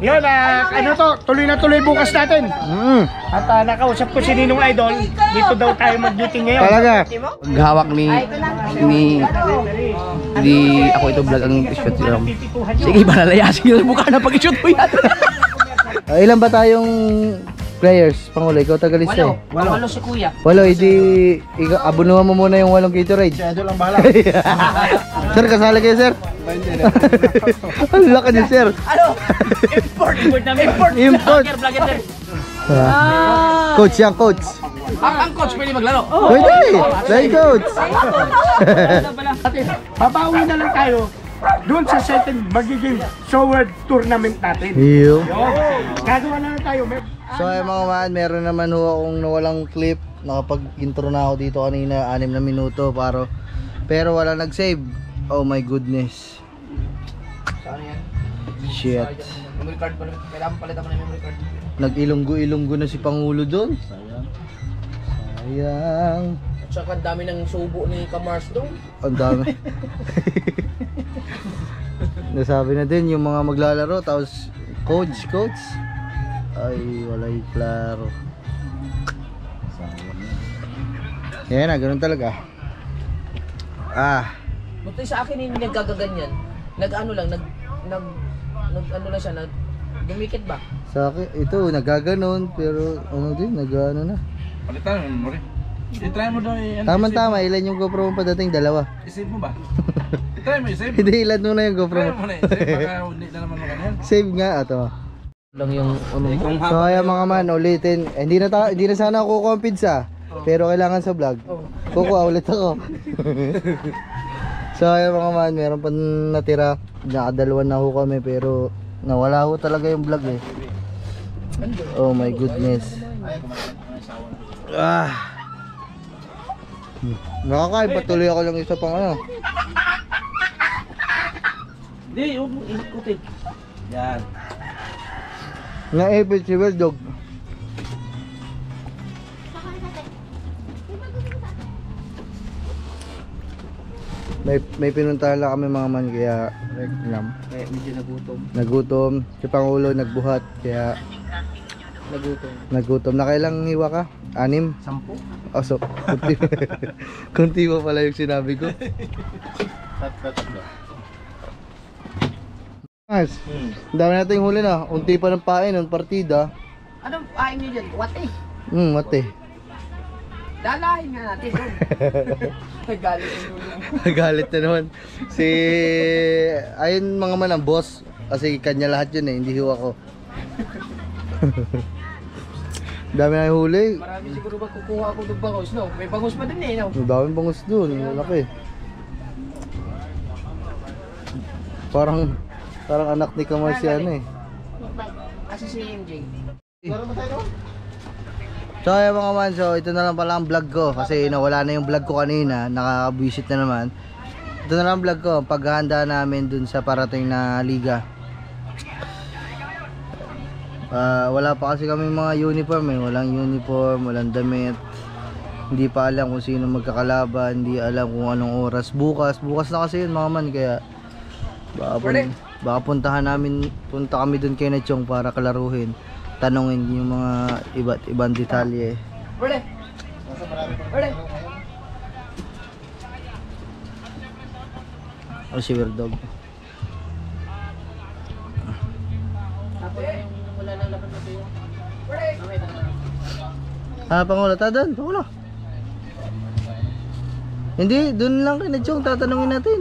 Yun, ano to, tuloy na tuloy bukas natin. At nakausap ko si Ninong Idol, dito daw tayo mag-duty ngayon. Talaga, paghawak ni ako ito vlog ang shoot lang. Sige, balalayasin yun, mukha na pag-shoot mo yan. Ilan ba tayong players, Pangulo? Ikaw tagalista eh. Walo si Kuya. Walo, hindi, abunuhan mo muna yung walong Gatorade. Si Idol ang bahala. Sir, kasali kayo sir. Ang laki niya sir. Ano? Import. Coach yan, coach. Ang coach pwede maglaro. Pwede, dahil coach. Babawi na lang tayo doon sa second magiging Sword Tournament natin. Iyo. Gagawa na lang tayo. So ay mga man, meron naman ho akong nawalang clip. Nakapag-intro na ako dito kanina, 6 na minuto. Pero wala nag-save. Oh my goodness. Shit. Nag-ilunggo-ilunggo na si Pangulo doon. Sayang. At saka ang dami ng subo ni Kamars doon. Ang dami. Nasabi na din yung mga maglalaro. Tapos coach. Ay, walay klaro. Yan na, ganun talaga. Buti sa akin hindi nagkagaganyan. Dumikit ba? Sa akin, ito nagaganon pero ano din, nagano na. Palitan mo rin. I-try mo daw yan. Tama, ilan yung GoPro mo padating? Dalawa. I-save mo ba? I-try mo i-save. Hindi, ilan muna yung GoPro. Try mo na i-save, baka hindi na naman ganyan. Save nga ato. Lang yung so kaya mga man, ulitin. Hindi na sana ako kukumpid sa. Pero kailangan sa vlog. Kukuha ulit ako. So ayun mga man, meron pa natira. Nakadalawa na ho kami pero nawala ho talaga yung vlog eh. Oh my goodness. Nakakain, patuloy ako lang isa pang ano. Hindi, huwag mo ikutin. Yan. Naipit si Wildog. May pinuntahan lang kami mga man kaya medyo nagutom si Pangulo, nagbuhat kaya nagutom. Nakailang hiwa ka? 6? 10? Oh, so kunti mo pala yung sinabi ko. Nice. Dami natin yung huli na unti pa ng pain, ng partida. Anong pain nyo dyan? Wate? Wate. Dalahin nga natin doon. Nagalit na naman. Ayun mga man ang boss. Kasi kanya lahat yun eh. Hindi hiwa ko. Dami na yung huli. Marami siguro ba kukuha ako ng bangus, no? May bangus pa din eh, no? Daming bangus doon. Malaki. Parang anak ni Kamarsian eh. Kasi si MJ. Parang ba tayo? So ayun mga man, so ito na lang pala ang vlog ko kasi nawala na yung vlog ko kanina, nakaka-visit na naman. Ito na lang vlog ko, paghahanda namin dun sa parating na liga. Wala pa kasi kami mga uniform eh, walang uniform, walang damit. Hindi pa alam kung sino magkakalaban, hindi alam kung anong oras. Bukas na kasi yun mga man, kaya baka punta kami dun kay Nachong para kalaruhin. Tanungin yung mga iba't ibang detalye. Oh, si Weird Dog. Pangulo, doon, Pangulo. Hindi, doon lang kay Nachong, tatanungin natin.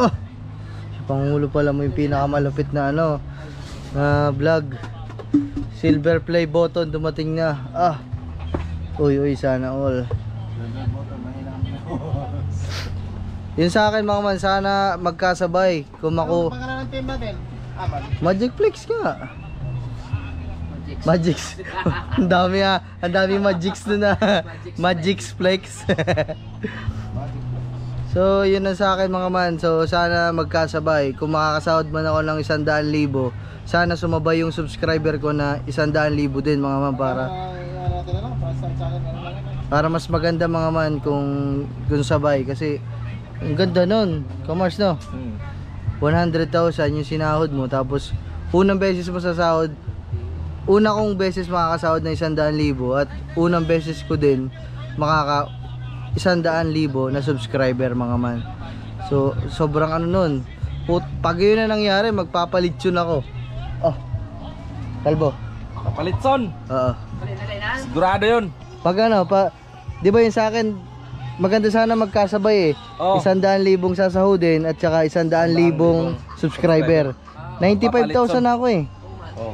Oh, Pangulo pala mo yung pinakamalapit na vlog. Silver play button dumating na. Uy sana all. Yun sa akin mga man, sana magkasabay. Magic Flix ka. Magics. Ang dami Magics na. Magics Flix. So yun na sa akin mga man, so sana magkasabay. Kung makakasahod man ako ng 100,000, sana sumabay yung subscriber ko na 100,000 din mga man para Para mas maganda mga man kung sabay. Kasi ang ganda nun, Kamars, no? 100,000 yung sinahod mo. Tapos unang beses masasahod, una kong beses makakasahod na 100,000. At unang beses ko din makaka 100,000 na subscriber mga man. So sobrang ano nun. Pag yun na nangyari, magpapalitsyon ako. Oh, Kalbo, papalitson. Oo, sigurado yun. Pag ano, di ba yun sa akin, maganda sana magkasabay eh. 100,000 sasahudin at saka 100,000 subscriber. 95,000 ako eh.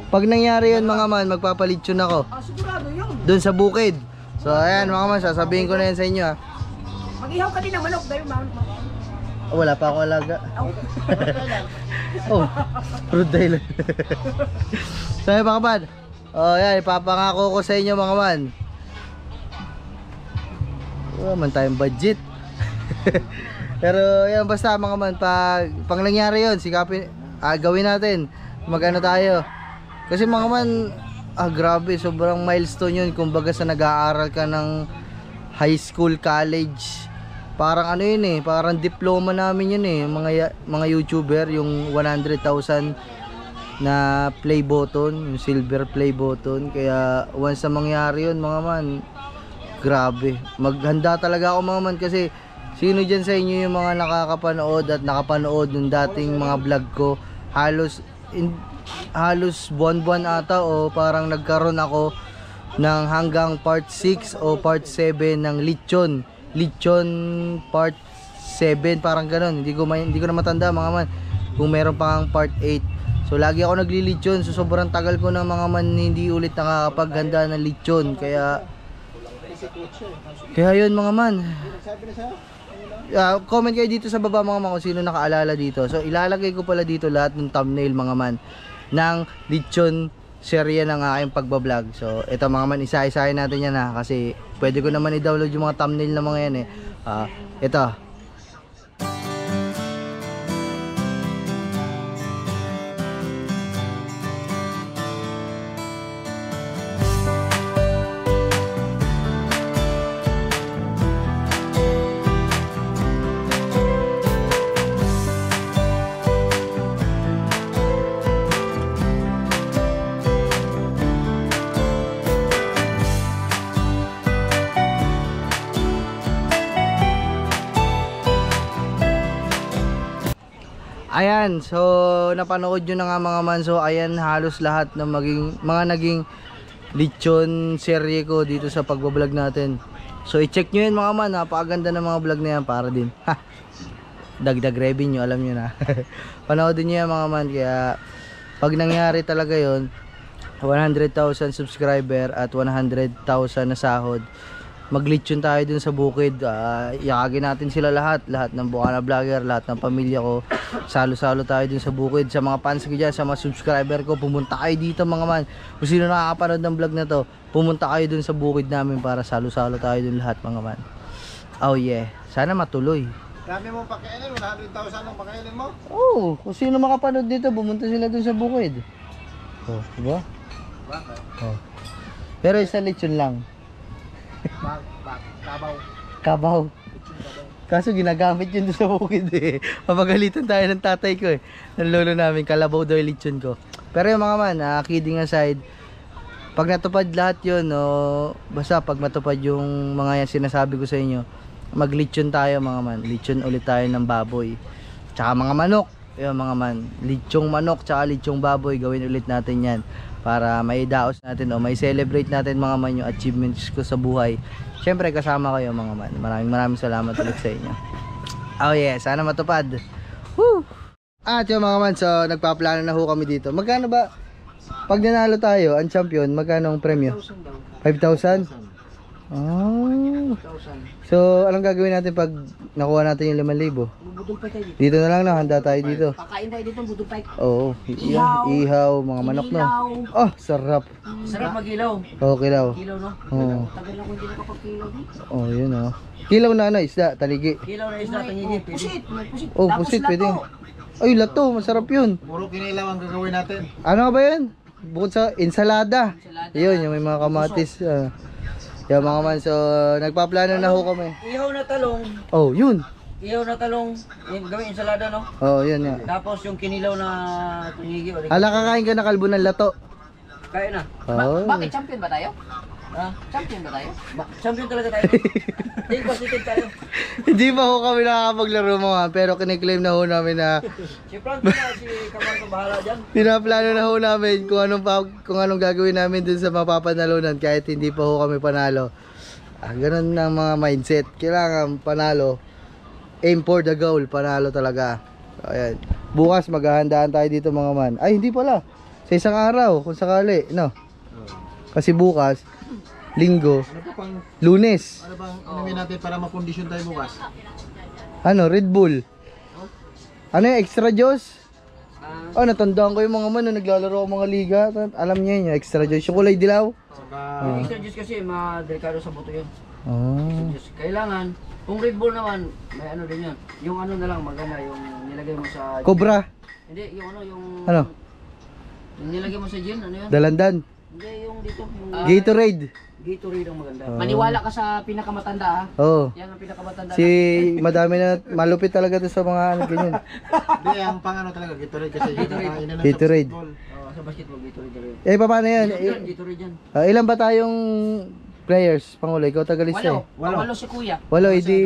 Pag nangyari yun mga man, magpapalitsyon ako. Sigurado yun. Doon sa bukid. So ayan mga man, sasabihin ko na yan sa inyo ha. Mag-ihaw ka din ng manok dahil mga manok. Wala pa akong alaga. Oh, fruit dahil. So yun mga man, yan, ipapangako ko sa inyo mga man. Wala man tayong budget. Pero yan, basta mga man, pag nangyari yun, sikapin, gawin natin. Magano tayo. Kasi mga man, grabe, sobrang milestone yun. Kumbaga sa nag-aaral ka ng high school, college, parang ano yun eh, parang diploma namin yun eh, mga YouTuber, yung 100,000 na play button, yung silver play button. Kaya once na mangyari yun mga man, grabe, maghanda talaga ako mga man. Kasi sino dyan sa inyo yung mga nakakapanood at nakapanood ng dating mga vlog ko, halos buwan-buwan ata o parang nagkaroon ako ng hanggang part 6 o part 7 ng Lichon part 7, parang ganun. Hindi ko na matanda mga man kung meron pang part 8. So lagi ako naglilichon. So sobrang tagal ko na mga man hindi ulit nakakapaghanda ng lichon. Kaya yun mga man. Comment kayo dito sa baba mga man kung sino nakaalala dito. So ilalagay ko pala dito lahat ng thumbnail mga man ng lichon serya ng aking pagbablog. So ito mga man, isa-isahin natin yan ha, kasi pwede ko naman i-download yung mga thumbnail na mga yan eh. Ito, ayan, so napanood nyo na nga mga man. So ayan, halos lahat ng mga naging lichon serye ko dito sa pagbablog natin. So i-check nyo yun mga man, napakaganda ng mga vlog na yan para din dagdag revenue, alam nyo na. Panoodin nyo yan mga man, kaya pag nangyari talaga yun, 100,000 subscriber at 100,000 na sahod, maglichon tayo dun sa bukid. Yakagin natin sila lahat ng Bukana vlogger, lahat ng pamilya ko. Salo-salo tayo dun sa bukid. Sa mga fans ko dyan, sa mga subscriber ko, pumunta kayo dito mga man. Kung sino nakakapanood ng vlog na to, pumunta kayo dun sa bukid namin para salo-salo tayo dun lahat mga man. Oh yeah, sana matuloy. Dami mong pakialam, 100,000 ang pakialam mo. Oo, kung sino makapanood dito, pumunta sila dun sa bukid. Oh, diba? Bakit? Oh. Pero isa lichon lang. Kabaw. Kaso ginagamit yun sa bukid eh. Mapagalitan tayo ng tatay ko eh, ng lolo namin, kalabaw daw yung lichon ko. Pero yung mga man, kidding aside, pag natupad lahat yun, basta pag matupad yung mga yan sinasabi ko sa inyo, maglichon tayo mga man. Lichon ulit tayo ng baboy tsaka mga manok. Yung mga man, lichong manok tsaka lichong baboy, gawin ulit natin yan para maidaos natin o mai-celebrate natin mga man yung achievements ko sa buhay. Siyempre kasama kayo mga man. Maraming salamat ulit sa inyo. Oh yeah, sana matupad. Woo! At yung mga man, so nagpaplano na ho kami dito. Magkano ba pag nanalo tayo, ang champion, magkano ang premyo? 5,000? Oh. So anong gagawin natin pag nakuha natin yung 5,000? Dito na lang na, handa tayo dito. Pakain tayo dito, budupay. Oo, ihaw, mga manok no. Oh, sarap. Sarap mag-ilaw. Oo, kilaw. Kilaw no? Oo. Tagal na ko hindi nakapag-kilaw dito. Oo, yun o. Kilaw na ano, isda, taligi. Kilaw na isda, taligi. Pusit, pusit. Oo, pusit, pwede. Ay, lato, masarap yun. Puro kinilaw ang gagawin natin. Ano ba yun? Bukod sa ensalada. Yun, yung may mga kamatis. Yo mga man, so nagpaplano na ho kami. Ihaw na talong. Oh, yun. Ihaw na talong, yung gawin ensalada, no? Oh, yun yan. Tapos yung kinilaw na tunigi. Ala, kakain ka na kalbo ng lato. Kain na. Oh. Bakit champion ba tayo? Ah, champion ba tayo? Champion talaga tayo. Hindi positive tayo. Hindi pa ho kami nakakapaglaro mga, pero kiniklaim na ho namin na si Franco na si Kamarco bahala dyan. Pinaplano na ho namin kung anong gagawin namin dun sa mapapanalunan kahit hindi pa ho kami panalo. Ah, ganun na mga mindset. Kailangan panalo. Aim for the goal. Panalo talaga. So, ayan. Bukas maghahandaan tayo dito mga man. Ay, hindi pala. Sa isang araw kung sakali, no? Kasi bukas Linggo, Lunes. Ano bang inumin natin para makondisyon tayo bukas? Ano, Red Bull. Ano yung extra juice? Oh, natandaan ko yung mga man na naglalaro ng mga liga. Alam niyo yun, yung extra juice. Yung kulay dilaw. Yung extra juice kasi, madelikado sa buto yun. Kailangan, kung Red Bull naman, may ano din yun. Yung ano na lang, maganda yung nilagay mo sa... Cobra? Hindi, yung ano, yung... Ano? Yung nilagay mo sa gin, ano yun? Dalandan? Hindi, yung dito. Gatorade? Dito rin ang maganda. Maniwala ka sa pinakamatanda, ha? Oo. Yan ang pinakamatanda. Si madami na malupit talaga 'to sa mga ano ganyan. Hindi ang pangano talaga dito rin kasi dito rin. Dito rin. Oo, sa basketball dito rin. Eh paano 'yan? Dito rin 'yan. Ilan ba tayong players? Pangulo, ikaw tagalista. Walo si Kuya. Walo, hindi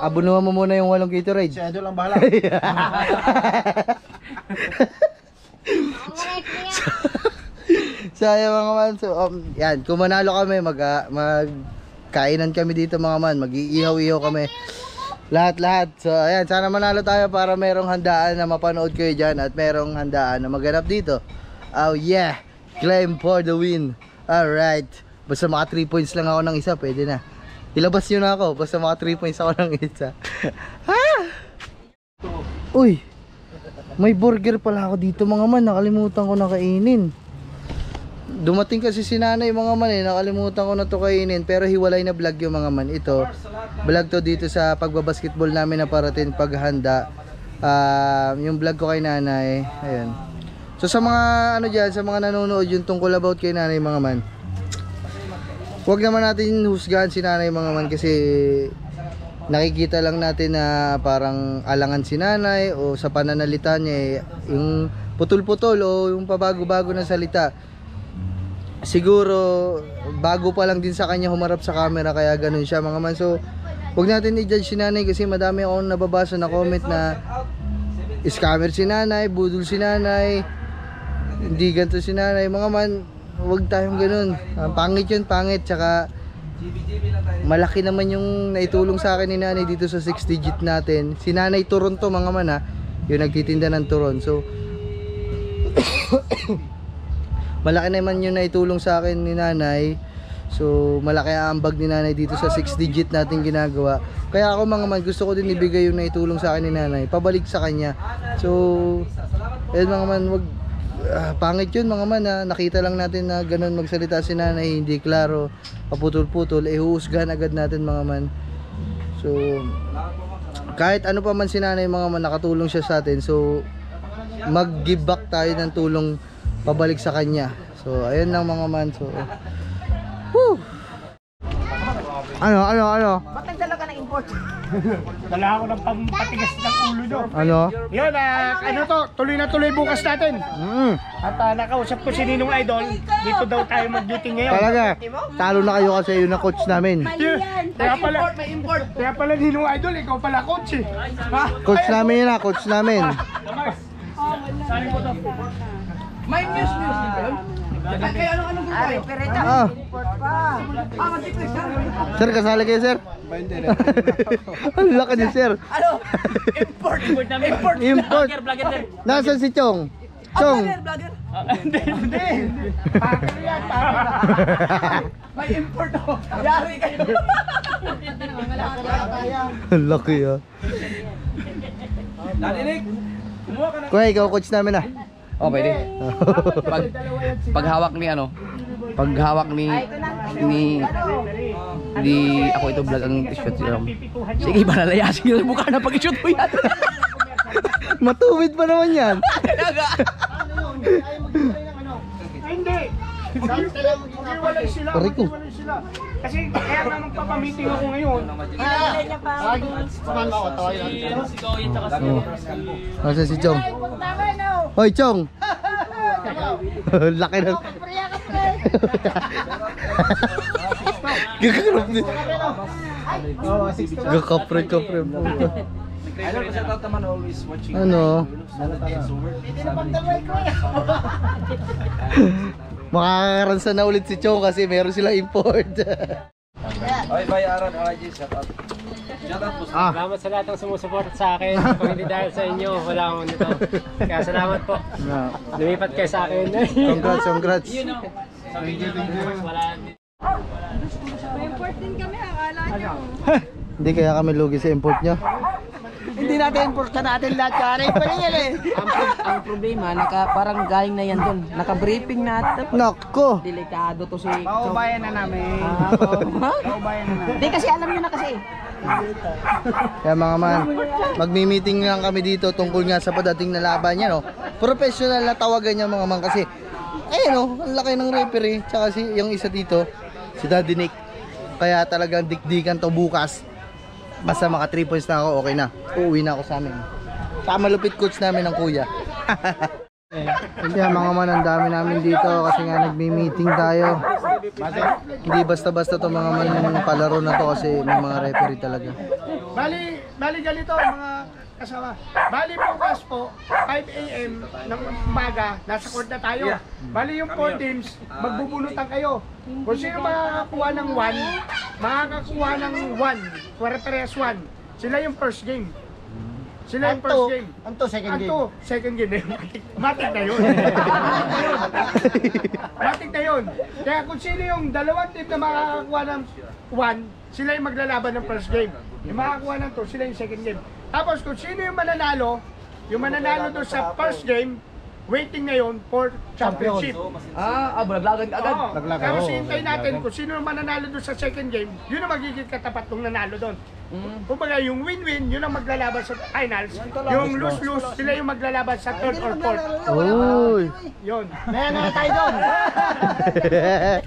abonuhan mo muna yung walong Gatorade. Si Idol ang bahala. So ayan mga man, so, yan, kung manalo kami, magkainan kami dito mga man, mag-iihaw-ihaw kami, lahat-lahat. So ayan, sana manalo tayo para merong handaan na mapanood kayo dyan at merong handaan na maganap dito. Oh yeah, claim for the win. Alright, basta mga 3 points lang ako ng isa, pwede na. Ilabas yun ako, basta mga 3 points ako ng isa. Ha? Uy, may burger pala ako dito mga man, nakalimutan ko na kainin. Dumating kasi si nanay mga man eh, nakalimutan ko na to kainin, pero hiwalay na vlog yung mga man. Ito, vlog to dito sa pagbabasketball namin na parating paghanda. Yung vlog ko kay nanay, ayan. So sa mga ano dyan, sa mga nanonood yung tungkol about kay nanay mga man, huwag naman natin husgahan si nanay mga man kasi nakikita lang natin na parang alangan si nanay o sa pananalita niya eh, yung putol-putol o yung pabago-bago na salita. Siguro bago pa lang din sa kanya humarap sa camera kaya ganun siya mga man. So huwag natin i-judge si nanay kasi madami akong nababasa na comment na scammer si nanay, budol si nanay, hindi ganito si nanay mga man. Huwag tayong ganun. Pangit yun, pangit. Tsaka malaki naman yung naitulong sa akin ni nanay dito sa 6 digit natin. Si nanay turon to mga man ha, yung nagtitinda ng turon. So malaki naman yun na itulong sa akin ni nanay. So malaki ang ambag ni nanay dito sa 6 digit natin ginagawa. Kaya ako mga man, gusto ko din ibigay yung naitulong sa akin ni nanay, pabalik sa kanya. So ayun mga man, wag, pangit yun mga man ha. Nakita lang natin na ganun magsalita si nanay, hindi klaro, paputol-putol, eh huhusgahan agad natin mga man. So kahit ano pa man si nanay mga man, nakatulong siya sa atin. So mag-give back tayo ng tulong pabalik sa kanya. So ayun lang mga man. So whew. Ano bakit dalaga ng import? Dala ako ng pampatigas ng ulo do. Ano? Yun ano to, tuloy bukas natin. At nakausap ko si Ninong Idol, dito daw tayo mag-duty ngayon. Talaga? Talo na kayo kasi yun ang coach namin. May import. Kaya pala Ninong Idol, ikaw pala coach eh. Coach namin yun ah, coach namin. May news dito. Kaya ano group kayo? Pereta. Import pa. Mag-deploy sir. Sir, kasali kayo sir? Ang laki ni sir. Ano? Import. Nasaan si Chong? Vlogger. Hindi. May import o. Yari kayo. Ang laki ah. Narinig? Kuya, ikaw coach namin ah. Oh, pwede. Paghawak ni ano? Paghawak ni ako ito vlog ang t-shirt niya. Sige, balalayasin niyo buka na pag-shoot mo yan. Matuwid pa naman yan. Hindi. Rico. Kasi kaya nga magpapamiting ako ngayon. Asa si Chong? Hoy Chong! Laki na. Gagkarap niya. Gagkapre-kapre po. Ano? Makakaransa na ulit si Chong kasi meron silang import. Oy, bye Aaron, RJ, shout out. Salamat sa lahat ng sumusuporta sa akin. Kung hindi dahil sa inyo, wala akong nito. Kaya salamat po. Lumipat kayo sa akin. Congrats, congrats. Import din kami, akala nyo. Hindi kaya kami lugi sa import nyo. Hindi natin import ka natin lahat ka rin. Ang problema, parang galing na yan dun. Naka-briefing natin. Nako! Delikado to si... Paubayan na namin. Paubayan na namin. Hindi kasi alam nyo na kasi. Kaya mga man, magmi-meeting lang kami dito tungkol nga sa padating na laban niya. Professional na tawagan niya mga man kasi. Eh no, ang laki ng referee. Tsaka si yung isa dito, si Daddy Nick. Kaya talagang dikdikan to bukas. Basta maka 3 points na ako, okay na. Uuwi na ako sa amin. Tama lupit coach namin ng kuya. Hindi mga man, ang dami namin dito kasi nga nagmi-meeting tayo. Hindi basta-basta to mga man yung palaro na to kasi may mga referee talaga. Bali ganito mga kasama. Bali bukas po 5 AM ng umaga nasa court na tayo. Bali yung 4 teams magbubulutan kayo. Kung sino makakakuha ng 1, makakakuha ng 1, 4-1. Sila yung first game. Sila yung first game. Anto second game. Anto second game. Matik na yun. Matik na yun. Kaya kung sino yung dalawang team na makakakuha ng 1, sila yung maglalaban ng first game. Yung makakakuha ng 2, sila yung second game. Tapos kung sino yung mananalo doon sa first game, waiting na yun for championship. Naglagan agad. Tapos hintayin natin kung sino yung mananalo doon sa second game, yun ang magiging katapat ng nanalo doon. Kumbaga yung win-win, yun ang maglalaban sa finals. Yung lose-lose, sila yung maglalaban sa third or fourth. Uy! Yun. May ano na tayo doon?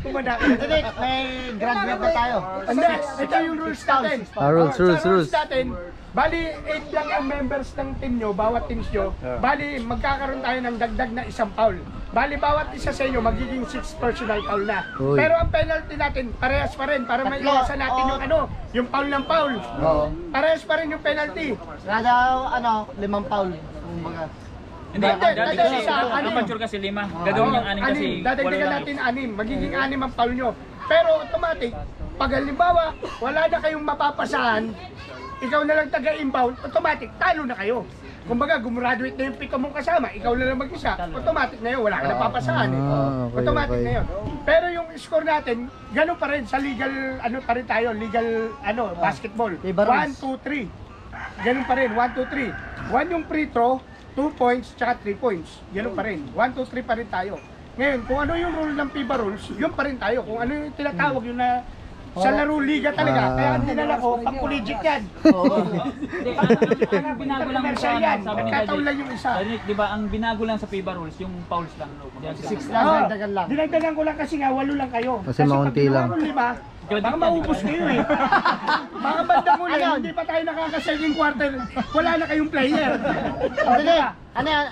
Kumanda. May graduate na tayo. Hindi, ito yung rules natin. Rules natin. Bali, 8 lang ang members ng team nyo, bawat teams nyo. Bali, magkakaroon tayo ng dagdag na isang foul. Bali, bawat isa sa inyo magiging 6 personal foul na. Pero ang penalty natin, parehas pa rin para maiwasan natin yung ano, yung foul ng foul. Parehas pa rin yung penalty. Kada ano, 5 foul. Hindi, dadagdagan sa anim. Amateur kasi 5. Dadagdagan yung 6 kasi. Dadagdagan natin 6. Magiging 6 ang foul nyo. Pero automatic, pag halimbawa, wala na kayong mapapasahan, ikaw na lang taga-inbound, automatic, talo na kayo. Kumbaga, gumraduate na yung pick mong kasama, ikaw na lang mag-isa, automatic na yun, wala ka na papasahan eh. Automatic na yun. Pero yung score natin, gano'n pa rin sa legal, ano pa rin tayo, legal, ano, basketball. 1, 2, 3. Gano'n pa rin, 1, 2, 3. 1 yung free throw, 2 points, tsaka 3 points. Gano'n pa rin, 1, 2, 3 pa rin tayo. Ngayon, kung ano yung rule ng FIBA rules, yun pa rin tayo. Kung ano yung tinatawag yun na, sa laro liga talaga, kaya ang dinala ko, pang-collegic yan. Ang binago lang yung isa. Di ba, ang binago lang sa FIBA rules, yung fouls lang. 6 lang, dinagdagan lang. Dinagdagan ko lang kasi nga, 8 lang kayo. Kasi maunti lang. Baka maubos kayo eh. Baka bandang muli, hindi pa tayo nakaka-second quarter, wala na kayong player. Ano yan?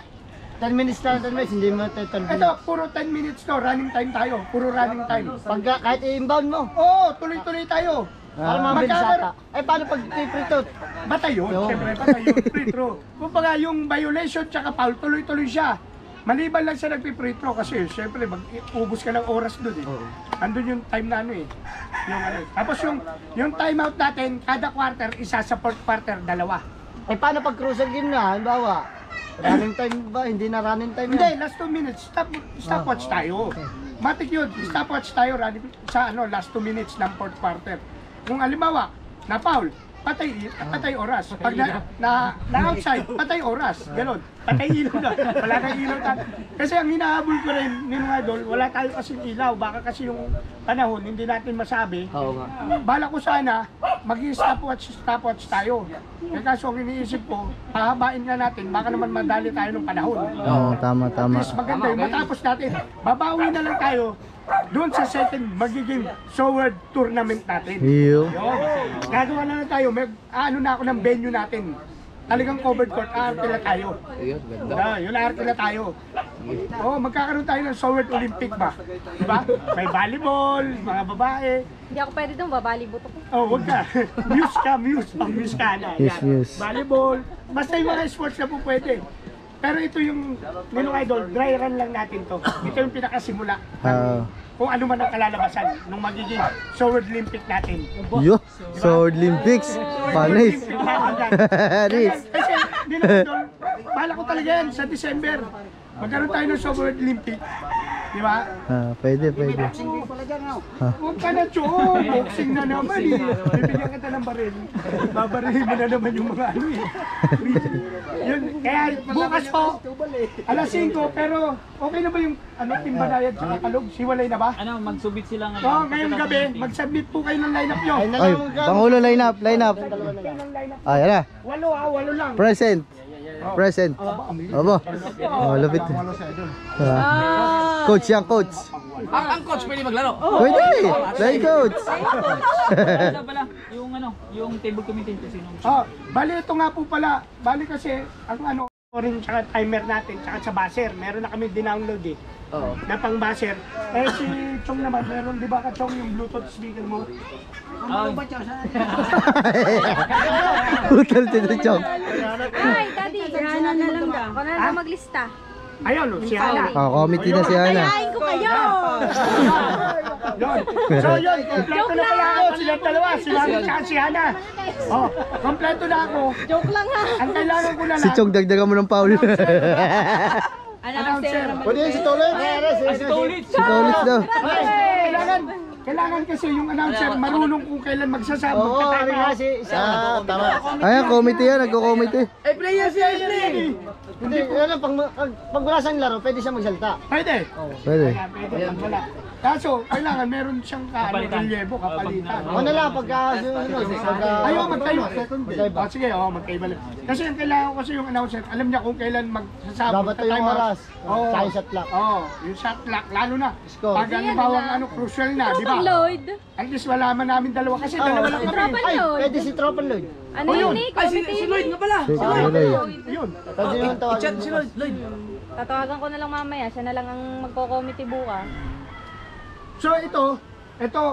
10 minutes lang, 10 minutes, hindi mo 10 minutes. Ito, puro 10 minutes to, running time tayo. Puro running time. Pag kahit i-inbound mo. Oo, tuloy-tuloy tayo. Para mabilis ata. Ay, paano pag free throw? Batay yun, siyempre, batay yun, free throw. Kung baga yung violation tsaka foul, tuloy-tuloy siya. Maliban lang siya nagpi-free throw kasi siyempre, mag-ubos ka ng oras doon eh. Andun yung time na ano eh. Tapos yung timeout natin, kada quarter, isa sa fourth quarter, 2. Ay, paano pag crucial game na, halimbawa? Running time ba? Hindi na running time yan? Hindi, last 2 minutes. Stopwatch tayo. Matik yun. Stopwatch tayo sa last 2 minutes ng fourth quarter. Kung alimawa, na foul, patay oras. Pag na-outside, patay oras. Ganon. Patay ilaw na. Wala na ilaw na. Kasi ang hinahabol ko rin ni mga idol, wala tayo kasing ilaw. Baka kasi yung panahon, hindi natin masabi. Bala ko sana, mag-stopwatch tayo. Kaya kaso ang iniisip ko, pahabain nga natin, baka naman madali tayo ng panahon. Oo, tama, tama. Mas maganda yun, matapos natin. Babawi na lang tayo doon sa second magiging Soward tournament natin. Yo. Gagawa na tayo, may ano na ako ng venue natin. Talagang covered court, aarte na tayo. Ayun, ganda. Yun, aarte na tayo. Oh, magkakaroon tayo ng Soward Olympic ba? Diba? May volleyball, mga babae. Hindi ako pwede doon, babalibot ako. Oh, wag ka. Muse ka, muse. Pag-muse ka na. Yes, yes. Volleyball. Basta yung mga sports na po pwede. Pero ito yung, nung idol, dry run lang natin to. Ito yung pinakasimula. Kung ano man ang kalalabasan nung magiging Soward Olympic natin. Yo, Soward Olympics. Panis. Panis. Kasi, di na idol, bahala ko talaga yan sa December. Magkaroon tayo ng Soward Olympic. Di ba? Pwede, pwede. Huwag ka na, Chon. Boxing na naman eh. Bibigyan kita ng baril. Babarihin mo na naman yung mga ano eh. Yun, kaya bukas po, alas 5, pero okay na ba yung ano, Timbanayad sa Tagalog? Siwalay na ba? Ano, mag-submit sila ngayon. So, ngayong gabi, mag-submit po kayo ng lineup nyo. Ay, Pangulo, lineup, lineup. Ay, ala. Walo lang. Present. Present. Aba. Oh, lapit. Coach yang coach. Ang coach pwede maglaro. Pwede. Play coach. Pala yung ano, yung table committee kasi nung. Oh, bali ito nga po pala. Bali kasi ang ano, orange at timer natin, tsaka sa buzzer. Meron na kami dinownload eh. Oo. Na pang buzzer. Eh si Chong naman meron, di ba ka Chong yung Bluetooth speaker mo? Ano ba 'yan? Hotel din Chong. Ay, daddy, Ana na lang daw. Ako na lang maglista. Ayun, si Ana. Oh, committee na si Ana. Ayain ko kayo. So yun, kompleto na pala ako. Silang dalawa, si Ana. Oh, kompleto na ako. Joke lang ha. Ang kailangan ko na lang. Si Chong, dagdagan mo ng Paul. Announcer. Pwede yun si Tolitz? Si Tolitz. Si Tolitz daw. Kailangan kasi yung announcer marunong kung kailan magsasabi. Oo, kami nga si Ana. Ayan, committee yan. Nagko-committee. Eh, play yan siya. Hindi, ano, pag wala siyang laro, pwede siya magsalita. Pwede. Pwede. Pwede, pag wala. Kaso, kailangan meron siyang relievo, kapalitan. O na lang, pagka... Ayaw, magkayo. Sige, magkaiba lang. Kasi yung kailangan kasi yung announcer, alam niya kung kailan magsasabi. Dapat ito yung oras. Sa shot clock. Oo, yung shot clock, lalo na. Pag ano bawang ano, crucial na, di ba? Tropan Lloyd. At least wala man namin dalawa kasi dalawa lang kami. Ay, pwede si Tropan Lloyd. Ano yun eh? Ay, si Lloyd nga pala. Si Lloyd. Yun. I-chat si Lloyd. Tatawagan ko na lang mamaya. Siya na lang ang magko-committee bukas. So ito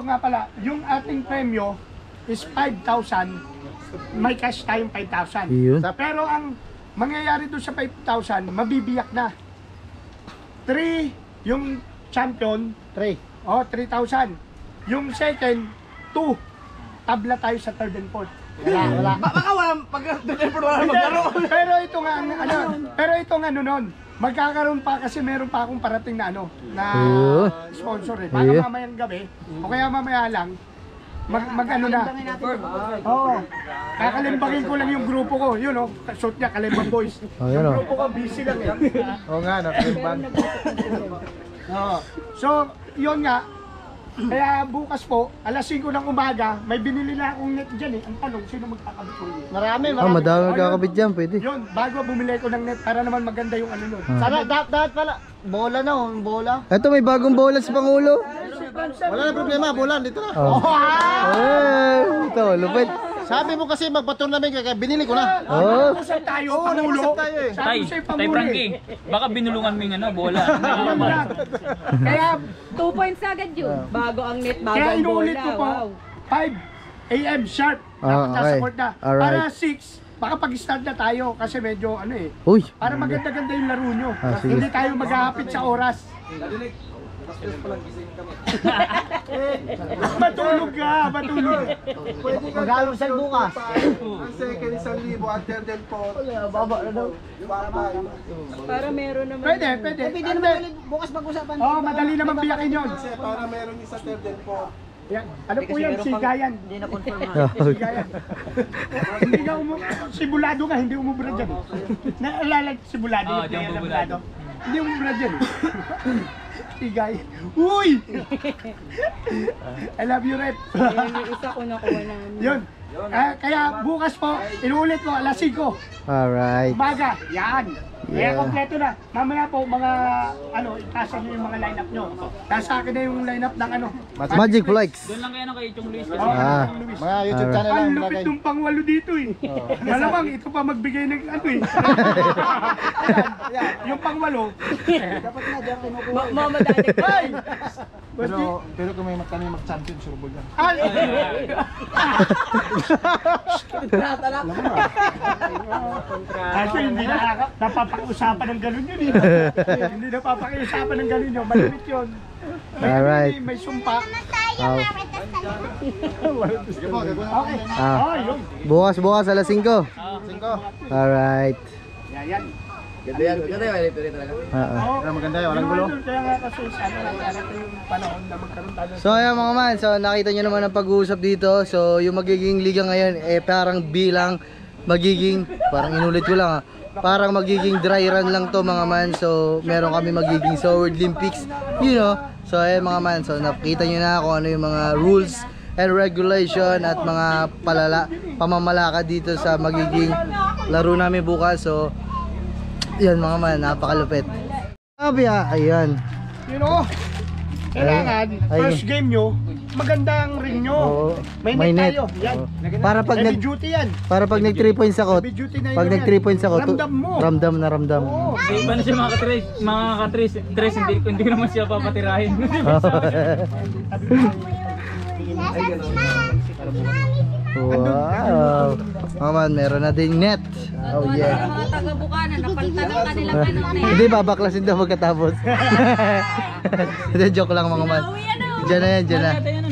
nga pala, yung ating premyo is 5,000, may cash tayong 5,000. Pero ang mangyayari doon sa 5,000, mabibiyak na. 3, yung champion, 3. Oh, 3,000. Yung second, 2. Tabla tayo sa third and fourth. Wala. Baka walang pag-third and fourth, walang maglaro. Pero ito nga, ano, nun. Magkakaroon pa kasi meron pa akong parating na ano na sponsor eh. Baka mamayang gabi o kaya mamaya lang mag-ano na. Oo. Kakalimbangin ko lang yung grupo ko. Yun oh, shoot niya Kalimbang Boys. Yung grupo ko busy lang eh. Oo nga, nakalimbang. Oo. So, yun nga. Kaya bukas po, alas 5 ng umaga, may binili na akong net dyan eh. Ang tanong, sino magkakabit ko yun? Marami. Oh, madami magkakabit dyan, pwede. Yun, bago bumili ko ng net para naman maganda yung ano nun. Sana, dapat pala, bola na o, bola. Eto, may bagong bola si Pangulo. Wala na problema, bola, dito na. Oh, ito, lupit. Sabi mo kasi magpa-tournament kaya binili ko na. Oo. Usap tayo, Pangulo. Tay Frankie, baka binulungan mo yung ano, bola. Kaya 2 points agad yun. Bago ang net, bago ang bola. Kaya inuulit ko po, 5 AM sharp. Nakapasaport na. Para 6. Baka pag-start na tayo kasi medyo ano eh. Para maganda-ganda yung laro nyo. Hindi tayo maghahapit sa oras. Matulog ka! Matulog! Mag-along saan bukas? Ang second isang libo at third and fourth. Baba na daw. Para meron naman. Pwede. Pwede naman bukas pag-usapan. Oo, madali naman biyakin yun. Para meron isa third and fourth. Ano po yan? Sigayan. Hindi na-confirm ha. Sigayan. Hindi na Sibulado nga, hindi umubra dyan. Naalala Sibulado. Hindi umubra dyan. Igay. Uy! I love you, Rep. Yun yung isa ko nakuha namin. Yun. Kaya bukas po, inulit po, alas 5. Alright. Umaga, yan. Yeah. Kaya kompleto na. Mamaya po, mga, ano, ipasa nyo yung mga line-up nyo. Nasa akin na yung line-up ng, ano, Magic Flex. Doon lang kayo ng kay Chong Luis. Mga YouTube channel lang. Ang lupit ng pangwalo dito eh. Malamang ito pa magbigay ng, ano eh. Yung pangwalo. Dapat na dyan kinukuha. Mamadalik. Ay! Pero kung may magtanong mag-champion, sure ball yan. Ay! Kontrata lang. Kasi hindi na napapag-usapan ng ganun yun eh. Hindi napapag-usapan ng ganun yun. Malimit yun. Alright. May sumpa. Bukas-bukas alas 5. Alright. Yan. Ganda yan. Ganda yan. Maganda yan. Walang gulo. So ayan mga man. So nakita nyo naman ang pag-uusap dito. So yung magiging liga ngayon eh parang bilang magiging, parang inulit ko lang ha. Parang magiging dry run lang to mga man. So meron kami magiging Sword Olympics. You know. So ayan mga man. So nakita nyo na kung ano yung mga rules and regulation at mga pamamalakad dito sa magiging laro namin bukas. So yan mga man, napakalupit. Sabi ha, ayan. You know, kailangan, first game nyo, magandang ring nyo. May net tayo, yan. Para pag nag duty yan. Para pag nag 3 points ako, pag nag 3 points ako, ramdam na ramdam. Iba na siya mga ka-tres, hindi ko naman siya papatirahin. Wow. Maman, meron na din net. Oh yeah. Taga-Bukana, napalitan ng kanilang ano na yan. Hindi, babaklasin daw magkatapos. Joke lang mga man. Diyan na yan, diyan na.